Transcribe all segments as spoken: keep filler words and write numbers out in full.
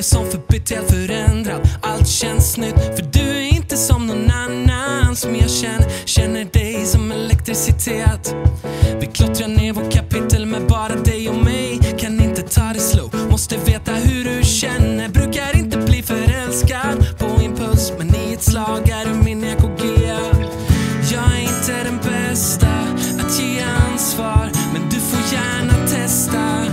Roller som för beter förändrad. Allt känns nytt, för du är inte som någon annan som jag känner. Känner dig som elektricitet. Vi klottrar ner vår kapitel med bara dig och mig. Kan inte ta det slow, måste veta hur du känner. Brukar inte bli förälskad på impuls, men i ett slag är du min E K G. Jag är inte den bästa att ge ansvar, men du får gärna testa.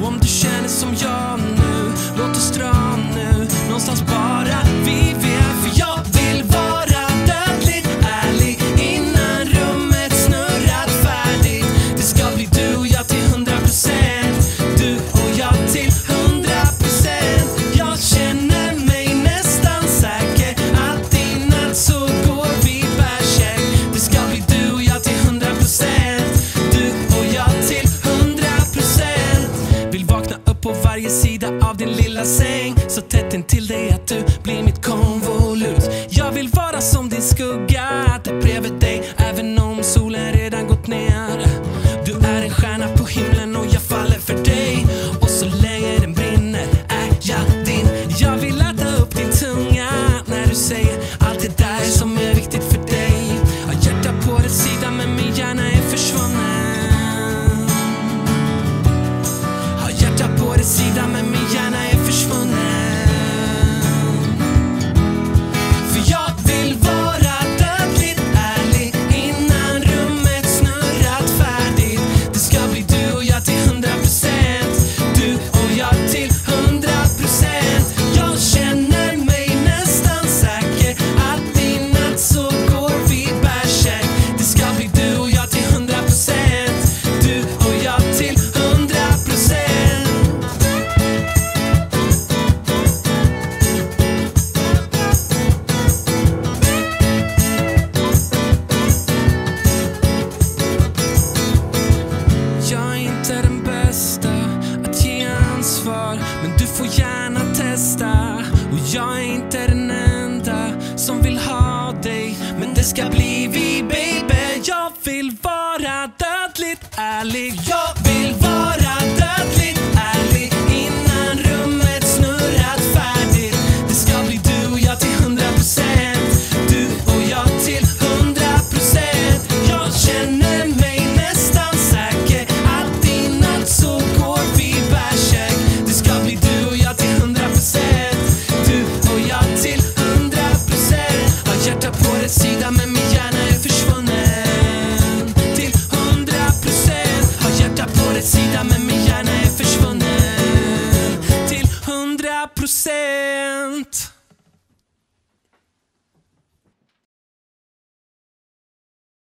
Och om du känner som jag nu, låt oss dra nu någonstans bara vi vet. För jag vill vara dödligt ärlig innan rummet snurrat färdigt. Det ska bli du och jag till hundra procent. Du och jag till hundra procent. Jag känner mig nästan säker att innan så går vi bärsäck. Det ska bli du och jag till hundra procent. Du och jag till hundra procent. Vill vakna upp på varje sida av din lilla säng, så tätt in till dig att du blir mitt konvolut. Jag vill vara som din skugga, att det bredvid dig även om solen redan gått ner. Du är en stjärna på himlen och jag faller för dig. Och så länge den brinner är jag din. Jag vill äta upp din tunga när du säger allt det där som är viktigt för dig. Har hjärta på rätt sida men min hjärna är försvunnen. Har hjärta på rätt sida men min hjärna är försvunnen. Men du får gärna testa. Och jag är inte den enda som vill ha dig, men det ska bli vi baby. Jag vill vara dödligt ärlig. Jag vill vara dödligt ärlig innan rummet snurrat färdigt. Det ska bli du och jag till hundra procent. Du och jag till hundra procent. Jag känner mig nästan säker att innan så går vi bärsäck. Sida men min hjärna är försvunnen till hundra procent. Har hjärta på rätt sida men min hjärna är försvunnen till hundra procent.